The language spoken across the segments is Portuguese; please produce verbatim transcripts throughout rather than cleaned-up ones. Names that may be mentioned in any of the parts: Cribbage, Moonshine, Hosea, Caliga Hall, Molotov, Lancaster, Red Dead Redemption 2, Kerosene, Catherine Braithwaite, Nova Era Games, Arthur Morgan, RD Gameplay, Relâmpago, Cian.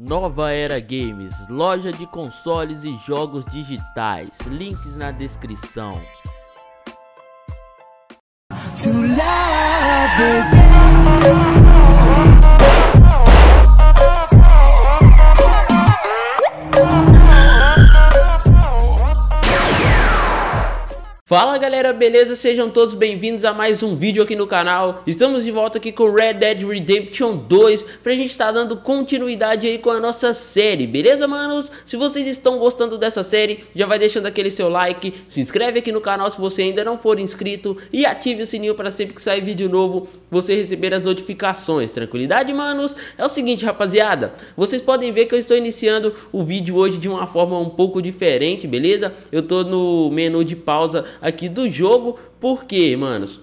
Nova Era Games, loja de consoles e jogos digitais, links na descrição. Fala galera, beleza? Sejam todos bem-vindos a mais um vídeo aqui no canal. Estamos de volta aqui com Red Dead Redemption dois, pra gente estar dando continuidade aí com a nossa série, beleza manos? Se vocês estão gostando dessa série, já vai deixando aquele seu like, se inscreve aqui no canal se você ainda não for inscrito e ative o sininho para sempre que sair vídeo novo você receber as notificações, tranquilidade manos? É o seguinte rapaziada, vocês podem ver que eu estou iniciando o vídeo hoje de uma forma um pouco diferente, beleza? Eu tô no menu de pausa aqui do jogo, porque, manos,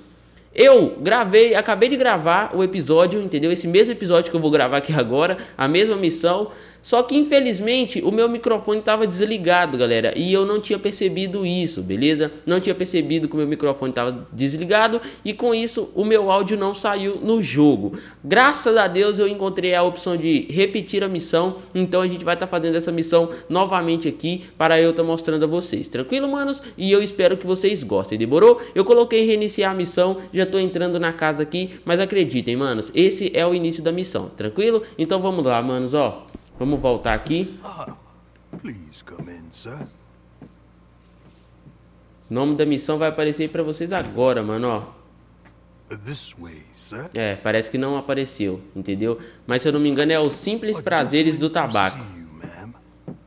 eu gravei, acabei de gravar o episódio, entendeu? Esse mesmo episódio que eu vou gravar aqui agora, a mesma missão, só que infelizmente o meu microfone estava desligado, galera, e eu não tinha percebido isso, beleza? Não tinha percebido que o meu microfone estava desligado e com isso o meu áudio não saiu no jogo. Graças a Deus eu encontrei a opção de repetir a missão, então a gente vai estar tá fazendo essa missão novamente aqui para eu estar tá mostrando a vocês, tranquilo, manos? E eu espero que vocês gostem, demorou? Eu coloquei reiniciar a missão, já tô entrando na casa aqui, mas acreditem, manos, esse é o início da missão, tranquilo? Então vamos lá, manos, ó. Vamos voltar aqui. O nome da missão vai aparecer aí pra vocês agora, mano, ó. É, parece que não apareceu, entendeu? Mas se eu não me engano é os simples prazeres do tabaco.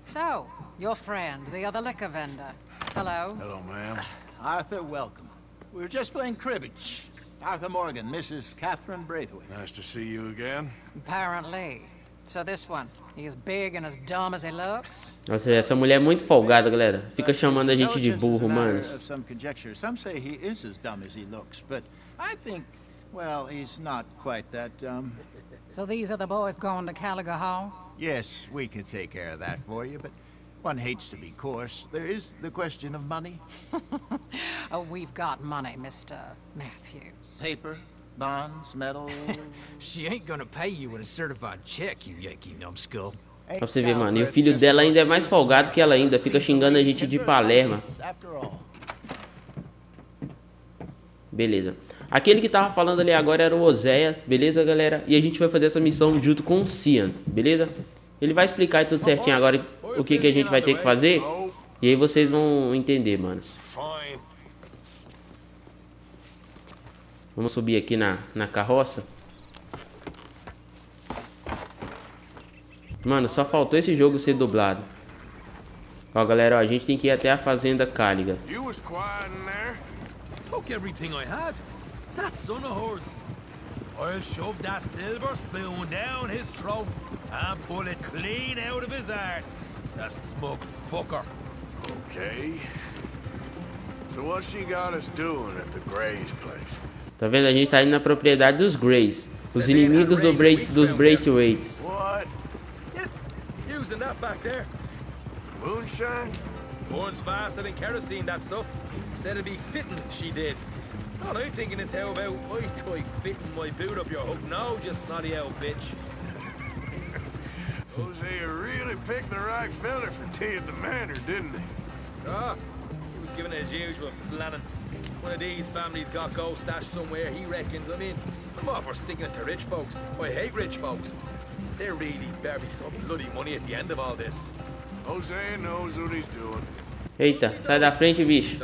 So, your friend, the other liquor vendor. Hello. Hello, ma'am. Arthur, welcome. We were just playing cribbage. Arthur Morgan, Missus Catherine Braithwaite. Nice to see you again. Apparently. So this one, he is big and as dumb as he looks. Nossa, essa mulher é muito folgada, galera. Fica chamando a gente de burro, mano. Some conjecture. Some say he is as dumb as he looks, but I think, well, he's not quite that dumb. So these are the boys going to Caliga Hall? Yes, we can take care of that for you, but one hates to be coarse. There is the question of money. Oh, we've got money, Mister Matthews. Paper, bonds, metal. She ain't gonna pay you with a certified check, you Yankee numbskull. Pra você ver, mano, e o filho dela ainda é mais folgado que ela ainda, fica xingando a gente de Palermo. Beleza. Aquele que tava falando ali agora era o Hosea, beleza, galera? E a gente vai fazer essa missão junto com o Cian, beleza? Ele vai explicar tudo certinho agora o que que a gente vai ter que fazer. E aí vocês vão entender, manos. Vamos subir aqui na, na carroça. Mano, só faltou esse jogo ser dublado. Ó, galera, ó, a gente tem que ir até a fazenda Caliga. Tá vendo? A gente tá indo na propriedade dos Greys, os inimigos do Bra dos Braithwaite. Using that back there. Moonshine? Burns faster than kerosene, that stuff. Said it'd be fitting, she did. All I'm thinking is how about I try fitting my boot up your hook now, just snotty old bitch. Jose really picked the right fella for tea at the manor, didn't he? Ah, he was giving it his usual flanning. One of these families got gold stashed somewhere, he reckons. I mean, I'm all for sticking it to rich folks. I hate rich folks. They really bury some bloody money at the end of all this. Jose knows what he's doing. Eita, sai da frente, bicho.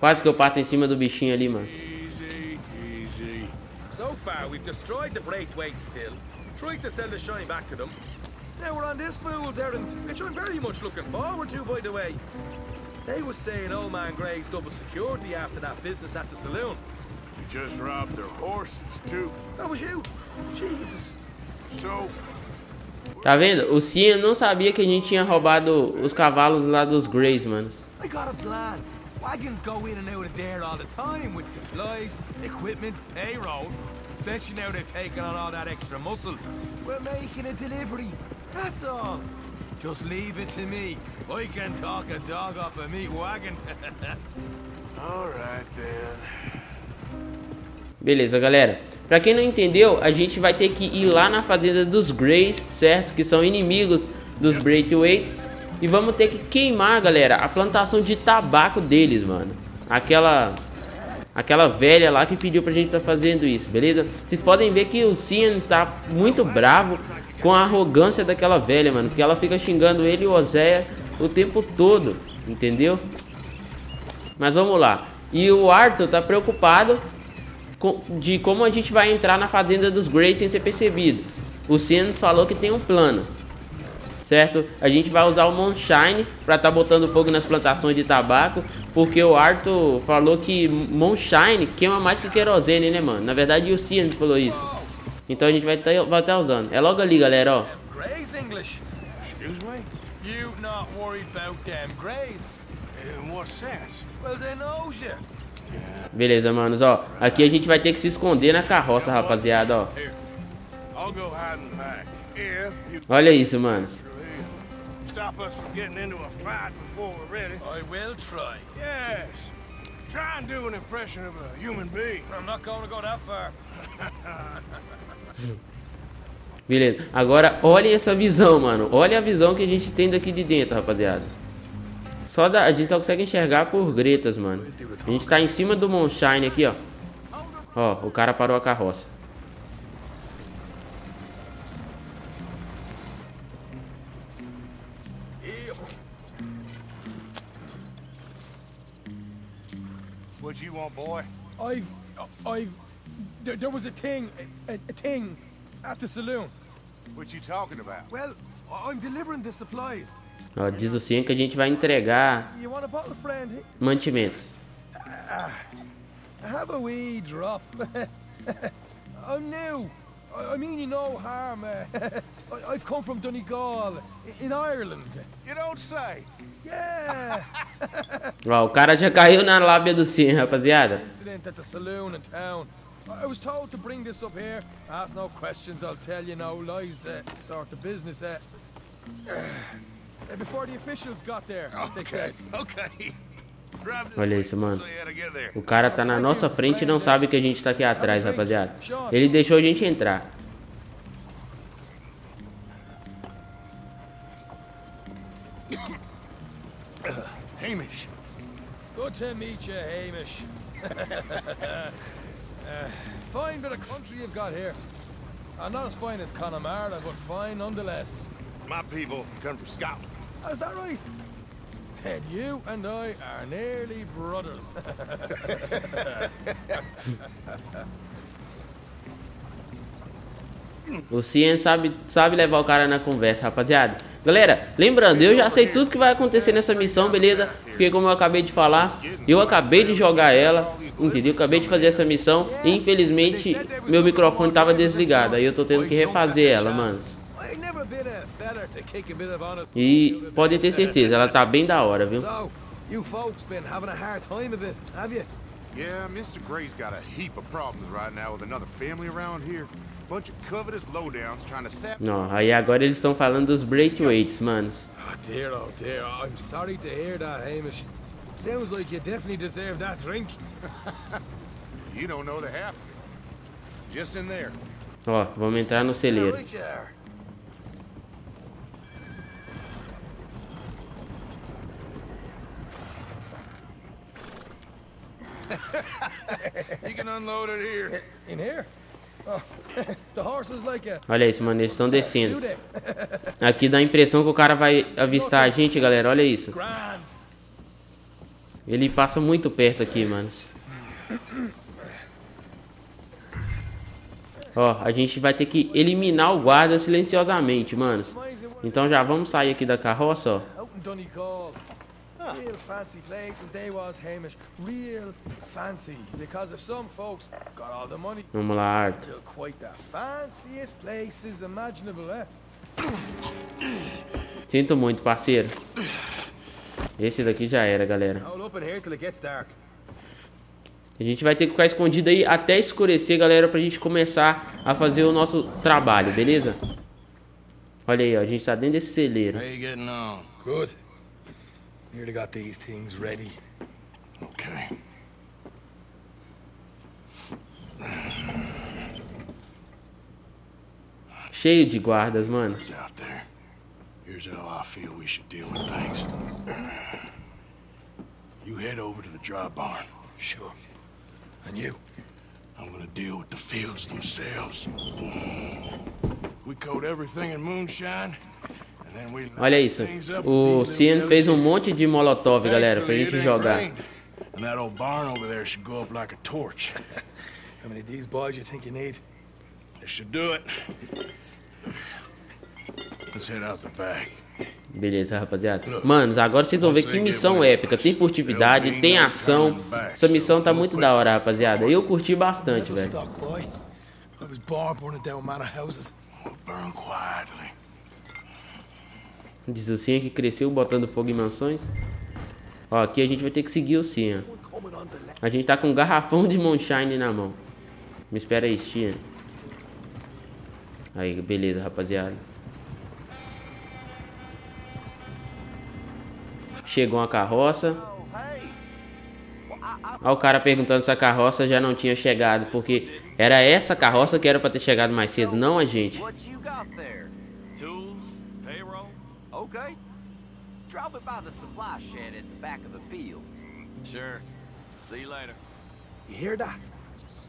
Quase que eu passo em cima do bichinho ali, mano. Easy, easy. So far, we've destroyed the Braithwaite still. Tried to sell the shine back to them. Now we're on this fool's errand, which I'm very much looking forward to, by the way. They were saying old man Gray's double security after that business at the saloon. You just robbed their horses too. That was you. Jesus. So. Tá vendo? O Cian não sabia que a gente tinha roubado os cavalos lá dos Greys, mano. I got a plan. Wagons go in and out of there all the time with supplies, equipment, payroll. Especially now they're taking on all that extra muscle. We're making a delivery. That's all. Just leave it to me. I can talk a dog off a meat wagon. All right then. Beleza, galera. Pra quem não entendeu, a gente vai ter que ir lá na fazenda dos Greys, certo? Que são inimigos dos Braithwaites. E vamos ter que queimar, galera, a plantação de tabaco deles, mano. Aquela... Aquela velha lá que pediu pra gente estar tá fazendo isso, beleza? Vocês podem ver que o Cian tá muito bravo com a arrogância daquela velha, mano. Porque ela fica xingando ele e o Hosea o tempo todo, entendeu? Mas vamos lá. E o Arthur tá preocupado com, de como a gente vai entrar na fazenda dos Grey sem ser percebido. O Cian falou que tem um plano, certo? A gente vai usar o Moonshine pra tá botando fogo nas plantações de tabaco, porque o Arthur falou que Moonshine queima mais que Kerosene, né, mano? Na verdade, o Cian falou isso. Então a gente vai tá, vai tá usando. É logo ali, galera, ó. Beleza, manos, ó. Aqui a gente vai ter que se esconder na carroça, rapaziada, ó. Olha isso, mano. Beleza, agora olhem essa visão, mano. Olha a visão que a gente tem daqui de dentro, rapaziada. Só da... A gente só consegue enxergar por gretas, mano. A gente tá em cima do Moonshine aqui, ó. Ó, o cara parou a carroça. What you want, boy? I've, I've, there, there was a thing, a, a thing at the saloon. What you talking about? Well, I'm delivering the supplies. Ó, diz o Cian que a gente vai entregar mantimentos. Ah, have a wee drop. I'm new. I mean you no harm. I've come from Donegal, in Ireland. You don't say. Yeah. Ó, o cara já caiu na lábia do Cian, rapaziada. I was told to bring this up here. Ask no questions, I'll tell you no lies. Sort of business. Before the officials got there, they said. Okay. Olha isso, mano. O cara tá na nossa frente e não sabe que a gente tá aqui atrás, rapaziada. Ele deixou a gente entrar. Hamish. Good to meet you, Hamish. Fine bit of country you've got here. I'm not as fine as Connemara, but fine nonetheless. My people come from Scotland. Is that right? And you and I are nearly brothers. O Cian sabe, sabe levar o cara na conversa, rapaziada. Galera, lembrando, eu já sei tudo que vai acontecer nessa missão, beleza? Porque como eu acabei de falar, eu acabei de jogar ela, entendeu? Acabei de fazer essa missão e infelizmente meu microfone tava desligado. Aí eu tô tendo que refazer ela, mano. E podem ter certeza, ela tá bem da hora, viu? You folks been having a hard time of it, have you? Yeah, mister Gray's got a heap of problems right now with another family around here. Bunch of covetous lowdowns trying to sap. Não, aí agora eles estão falando dos Braithwaites, manos. Oh dear, oh dear. I'm sorry to hear that, Hamish. Sounds like you definitely deserve that drink. You don't know the half. Just in there. Ó, vamos entrar no celeiro. Olha isso, mano, eles estão descendo. Aqui dá a impressão que o cara vai avistar a gente, galera, olha isso. Ele passa muito perto aqui, mano. Ó, a gente vai ter que eliminar o guarda silenciosamente, mano. Então já vamos sair aqui da carroça, ó. Real fancy places they was, Hamish. Real fancy because if some folks got all the money. Vamos lá, Arthur. Quite the fanciest places imaginable, eh? Sinto muito, parceiro. Esse daqui já era, galera. A gente vai ter que ficar escondido aí até escurecer, galera, pra gente começar a fazer o nosso trabalho, beleza? Olha aí, ó, a gente tá dentro desse celeiro. Good. Nearly got these things ready. Okay. Cheio de guardas, mano. Here's how I feel we should deal with things. You head over to the dry barn. Sure. And you? I'm gonna deal with the fields themselves. We coat everything in moonshine. Olha isso. O Cian fez um monte de molotov, galera, pra gente jogar. And that old barn over there should go up like a torch. How many of these boys you think you need? They should do it. Let's head out the back. Beleza, rapaziada. Manos, agora vocês vão ver que missão épica. Tem furtividade, tem ação. Essa missão tá muito da hora, rapaziada. Eu curti bastante, velho. Diz o Cian que cresceu botando fogo em mansões. Ó, aqui a gente vai ter que seguir o Cian. A gente tá com um garrafão de Moonshine na mão. Me espera aí, Cian. Aí, beleza, rapaziada. Chegou uma carroça. Olha o cara perguntando se a carroça já não tinha chegado, porque era essa carroça que era pra ter chegado mais cedo, não a gente. Okay. Drop it by the supply shed at the back of the fields. Sure. See you later. You hear that?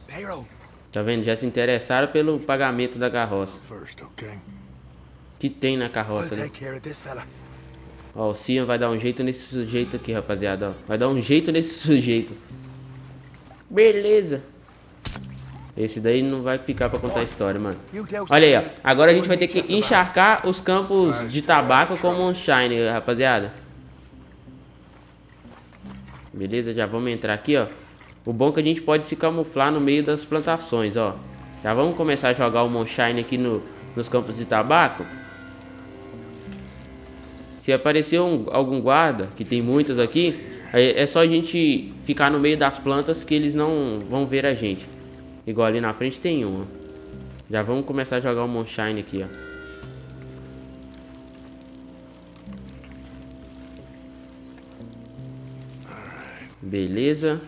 Payroll. Tá vendo? Já se interessaram pelo pagamento da carroça. First, okay? Que tem na carroça, né? Ó, o Cian vai dar um jeito nesse sujeito aqui, rapaziada. Ó. Vai dar um jeito nesse sujeito. Beleza. Esse daí não vai ficar pra contar a história, mano. Olha aí, ó. Agora a gente vai ter que encharcar os campos de tabaco com Moonshine, rapaziada. Beleza, já vamos entrar aqui, ó. O bom é que a gente pode se camuflar no meio das plantações, ó. Já vamos começar a jogar o Moonshine aqui no, nos campos de tabaco. Se aparecer um, algum guarda, que tem muitos aqui, é, é só a gente ficar no meio das plantas que eles não vão ver a gente. Igual ali na frente tem uma. Já vamos começar a jogar o Moonshine aqui, ó. Beleza.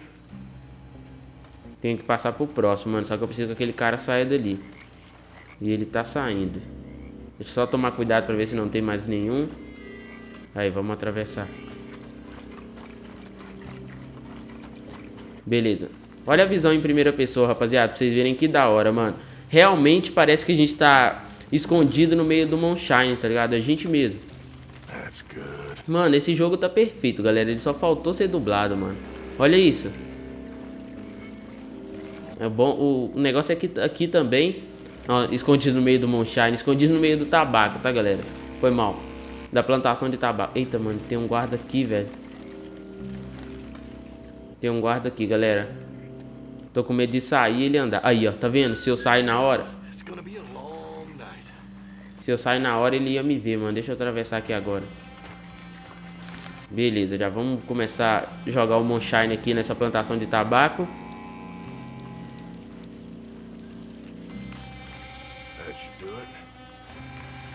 Tenho que passar pro próximo, mano. Só que eu preciso que aquele cara saia dali. E ele tá saindo. Deixa eu só tomar cuidado pra ver se não tem mais nenhum. Aí, vamos atravessar. Beleza. Olha a visão em primeira pessoa, rapaziada, pra vocês verem que da hora, mano. Realmente parece que a gente tá escondido no meio do Moonshine, tá ligado? A gente mesmo. Mano, esse jogo tá perfeito, galera. Ele só faltou ser dublado, mano. Olha isso. É bom. O, o negócio é que aqui também... Ó, escondido no meio do Moonshine, escondido no meio do tabaco, tá, galera? Foi mal. Da plantação de tabaco. Eita, mano, tem um guarda aqui, velho. Tem um guarda aqui, galera. Tô com medo de sair e ele andar. Aí, ó, tá vendo? Se eu sair na hora... Se eu sair na hora, ele ia me ver, mano. Deixa eu atravessar aqui agora. Beleza, já vamos começar a jogar o Moonshine aqui nessa plantação de tabaco.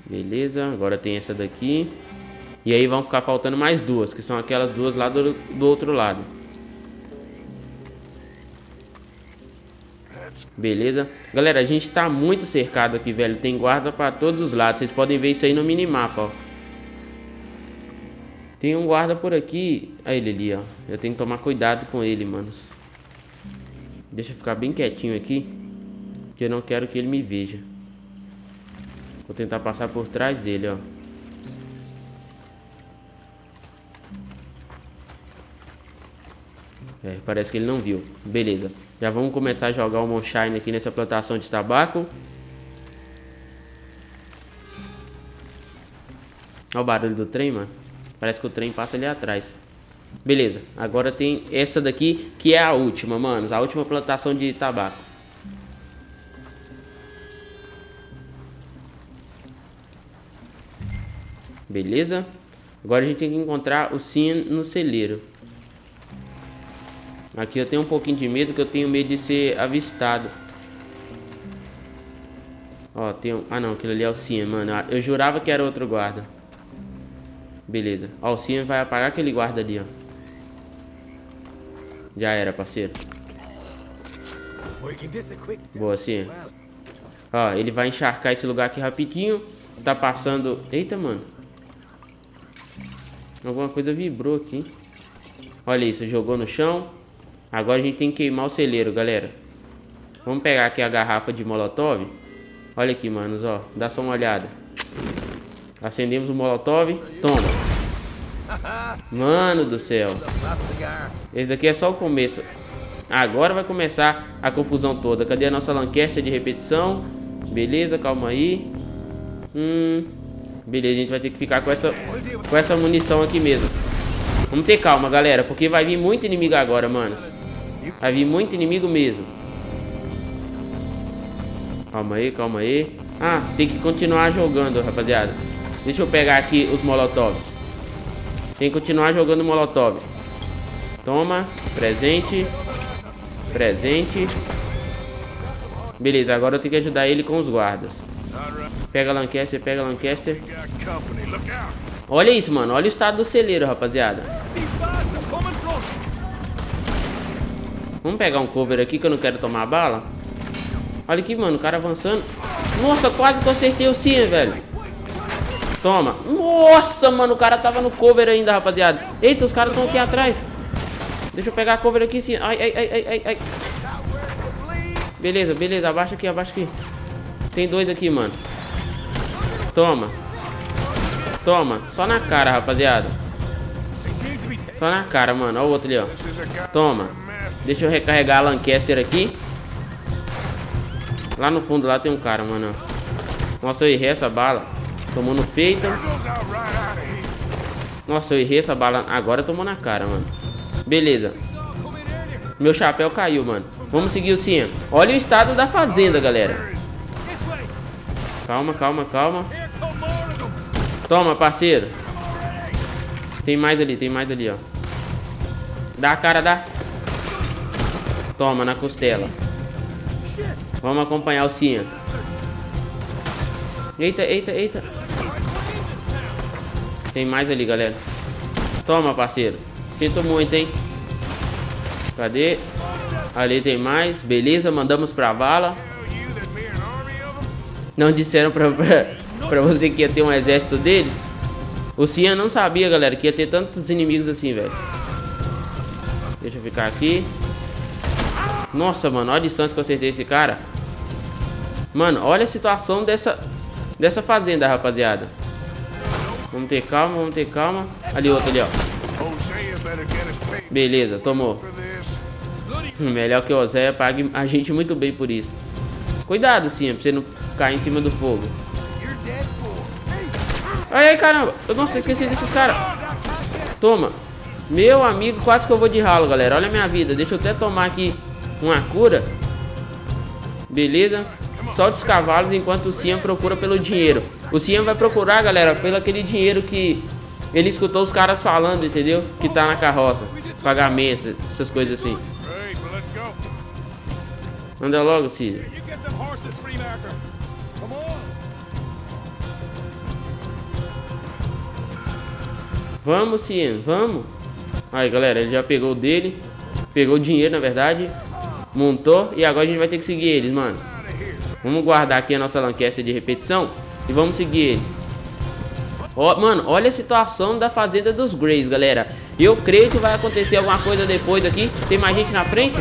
Beleza, agora tem essa daqui. E aí vão ficar faltando mais duas, que são aquelas duas lá do, do outro lado. Beleza? Galera, a gente tá muito cercado aqui, velho. Tem guarda pra todos os lados. Vocês podem ver isso aí no minimapa, ó. Tem um guarda por aqui. Olha ele ali, ó. Eu tenho que tomar cuidado com ele, manos. Deixa eu ficar bem quietinho aqui, que eu não quero que ele me veja. Vou tentar passar por trás dele, ó. É, parece que ele não viu. Beleza. Já vamos começar a jogar o Moonshine aqui nessa plantação de tabaco. Olha o barulho do trem, mano. Parece que o trem passa ali atrás. Beleza. Agora tem essa daqui, que é a última, mano. A última plantação de tabaco. Beleza. Agora a gente tem que encontrar o Cian no celeiro. Aqui eu tenho um pouquinho de medo, que eu tenho medo de ser avistado. Ó, tem um... Ah, não, aquilo ali é o Cian, mano. Eu jurava que era outro guarda. Beleza. Ó, o Cian vai apagar aquele guarda ali, ó. Já era, parceiro. Boa, Cian. Ó, ele vai encharcar esse lugar aqui rapidinho. Tá passando... Eita, mano. Alguma coisa vibrou aqui. Olha isso, jogou no chão. Agora a gente tem que queimar o celeiro, galera. Vamos pegar aqui a garrafa de Molotov. Olha aqui, manos, ó. Dá só uma olhada. Acendemos o Molotov. Toma. Mano do céu. Esse daqui é só o começo. Agora vai começar a confusão toda. Cadê a nossa Lancaster de repetição? Beleza, calma aí. Hum... Beleza, a gente vai ter que ficar com essa, com essa munição aqui mesmo. Vamos ter calma, galera, porque vai vir muito inimigo agora, manos. Vai vir muito inimigo mesmo. Calma aí, calma aí. Ah, tem que continuar jogando, rapaziada. Deixa eu pegar aqui os molotovs. Tem que continuar jogando molotov. Toma, presente. Presente. Beleza, agora eu tenho que ajudar ele com os guardas. Pega Lancaster, pega Lancaster. Olha isso, mano. Olha o estado do celeiro, rapaziada. Vamos pegar um cover aqui que eu não quero tomar bala. Olha aqui, mano. O cara avançando. Nossa, quase que eu acertei o Cian, velho. Toma. Nossa, mano. O cara tava no cover ainda, rapaziada. Eita, os caras estão aqui atrás. Deixa eu pegar a cover aqui, Cian. Ai, ai, ai, ai, ai. Beleza, beleza. Abaixa aqui, abaixa aqui. Tem dois aqui, mano. Toma. Toma. Só na cara, rapaziada. Só na cara, mano. Olha o outro ali, ó. Toma. Deixa eu recarregar a Lancaster aqui. Lá no fundo, lá tem um cara, mano. Nossa, eu errei essa bala. Tomou no peito. Nossa, eu errei essa bala. Agora tomou na cara, mano. Beleza. Meu chapéu caiu, mano. Vamos seguir o Cian. Olha o estado da fazenda, galera. Calma, calma, calma. Toma, parceiro. Tem mais ali, tem mais ali, ó. Dá a cara, dá. Toma, na costela. Vamos acompanhar o Cian. Eita, eita, eita. Tem mais ali, galera. Toma, parceiro. Sinto muito, hein. Cadê? Ali tem mais. Beleza, mandamos pra vala. Não disseram pra, pra, pra você que ia ter um exército deles? O Cian não sabia, galera, que ia ter tantos inimigos assim, velho. Deixa eu ficar aqui. Nossa, mano, olha a distância que eu acertei esse cara. Mano, olha a situação dessa, dessa fazenda, rapaziada. Vamos ter calma, vamos ter calma. Ali, outro ali, ó. Beleza, tomou. Melhor que o Hosea pague a gente muito bem por isso. Cuidado, Cian, pra você não... cair em cima do fogo. Ai, caramba. Eu não sei, esqueci desses caras. Toma. Meu amigo, quase que eu vou de ralo, galera. Olha a minha vida. Deixa eu até tomar aqui uma cura. Beleza. Solta os cavalos enquanto o Cian procura pelo dinheiro. O Cian vai procurar, galera, pelo aquele dinheiro que ele escutou os caras falando, entendeu? Que tá na carroça. Pagamentos, essas coisas assim. Anda logo, Cian. Vamos, Cian, vamos. Aí, galera, ele já pegou o dele. Pegou o dinheiro, na verdade. Montou, e agora a gente vai ter que seguir eles, mano. Vamos guardar aqui a nossa Lancaster de repetição e vamos seguir ele. Ó, mano, olha a situação da fazenda dos Greys, galera. Eu creio que vai acontecer alguma coisa depois aqui. Tem mais gente na frente?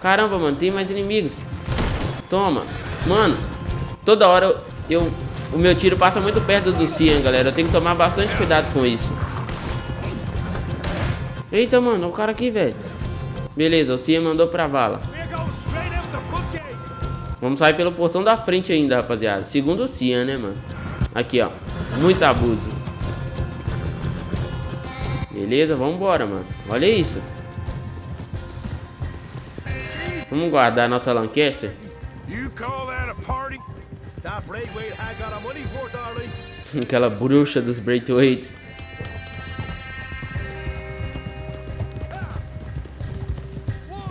Caramba, mano, tem mais inimigos. Toma. Mano, toda hora eu... eu o meu tiro passa muito perto do Cian, galera. Eu tenho que tomar bastante cuidado com isso. Eita, mano. Olha o cara aqui, velho. Beleza, o Cian mandou pra vala. Vamos sair pelo portão da frente ainda, rapaziada. Segundo o Cian, né, mano? Aqui, ó. Muito abuso. Beleza, vambora, mano. Olha isso. Vamos guardar a nossa Lancaster. Aquela bruxa dos Braithwaite.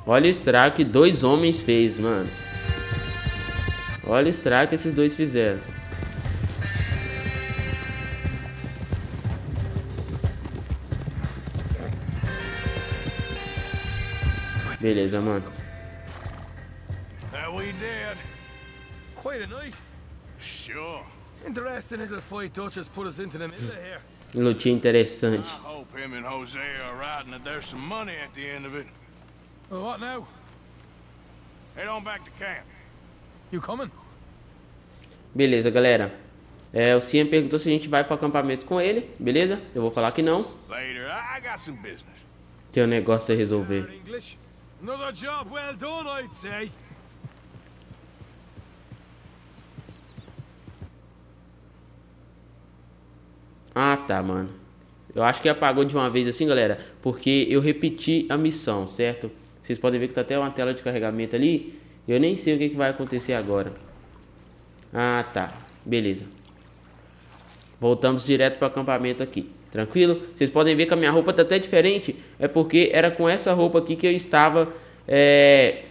Olha o estrago que dois homens fez, mano. Olha o estrago que esses dois fizeram. Beleza, mano. Quite a night. Sure. Interesting little fight Dutch has put us into the middle of here. Lutinha interessante. I hope him and Hosea are right and that there's some money at the end of it. Well, what now? Head on back to camp. You coming? Beleza, galera. É, o Cian perguntou se a gente vai para o acampamento com ele, beleza? Eu vou falar que não. Tem um negócio a resolver. Ah, tá, mano. Eu acho que apagou de uma vez assim, galera, porque eu repeti a missão, certo? Vocês podem ver que tá até uma tela de carregamento ali. Eu nem sei o que, que vai acontecer agora. Ah, tá. Beleza. Voltamos direto para o acampamento aqui. Tranquilo? Vocês podem ver que a minha roupa tá até diferente. É porque era com essa roupa aqui que eu estava é,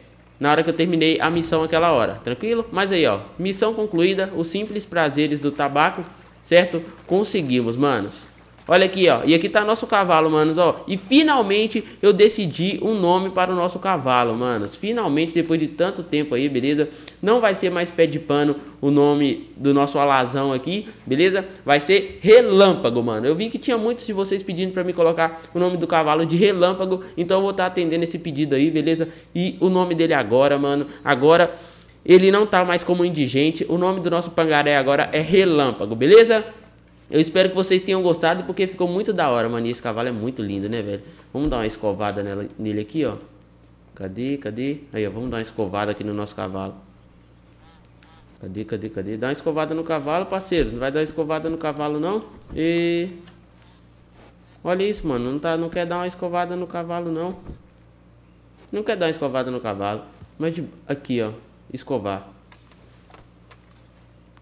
na hora que eu terminei a missão aquela hora. Tranquilo? Mas aí, ó. Missão concluída. Os simples prazeres do tabaco. Certo? Conseguimos, manos. Olha aqui, ó. E aqui tá nosso cavalo, manos, ó. E finalmente eu decidi um nome para o nosso cavalo, manos. Finalmente, depois de tanto tempo aí, beleza? Não vai ser mais pé de pano o nome do nosso alazão aqui, beleza? Vai ser Relâmpago, mano. Eu vi que tinha muitos de vocês pedindo pra me colocar o nome do cavalo de Relâmpago. Então eu vou estar atendendo esse pedido aí, beleza? E o nome dele agora, mano. Agora ele não tá mais como indigente. O nome do nosso pangaré agora é Relâmpago, beleza? Eu espero que vocês tenham gostado, porque ficou muito da hora, mano. E esse cavalo é muito lindo, né, velho? Vamos dar uma escovada nela, nele aqui, ó. Cadê, cadê? Aí, ó, vamos dar uma escovada aqui no nosso cavalo. Cadê, cadê, cadê? Dá uma escovada no cavalo, parceiro. Não vai dar escovada no cavalo, não? E... olha isso, mano. Não, tá, não quer dar uma escovada no cavalo, não. Não quer dar uma escovada no cavalo. Mas de... aqui, ó. Escovar.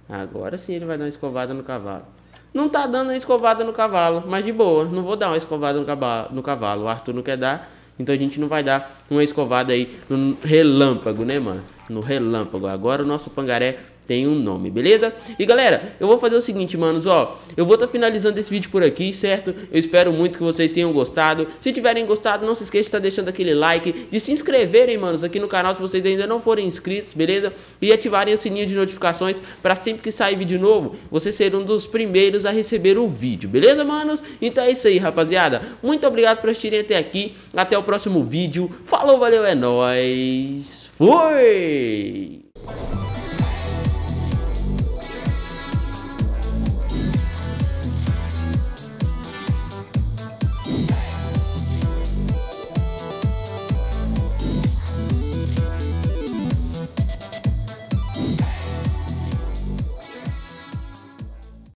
Agora sim ele vai dar uma escovada no cavalo. Não tá dando uma escovada no cavalo, mas de boa, não vou dar uma escovada no cavalo, no cavalo. O Arthur não quer dar, então a gente não vai dar uma escovada aí no Relâmpago, né, mano? No Relâmpago. Agora o nosso pangaré tem um nome, beleza? E galera, eu vou fazer o seguinte, manos, ó. Eu vou estar finalizando esse vídeo por aqui, certo? Eu espero muito que vocês tenham gostado. Se tiverem gostado, não se esqueça de estar deixando aquele like, de se inscreverem, manos, aqui no canal se vocês ainda não forem inscritos, beleza? E ativarem o sininho de notificações para sempre que sair vídeo novo, vocês serão um dos primeiros a receber o vídeo, beleza, manos? Então é isso aí, rapaziada. Muito obrigado por assistirem até aqui. Até o próximo vídeo. Falou, valeu, é nóis. Fui!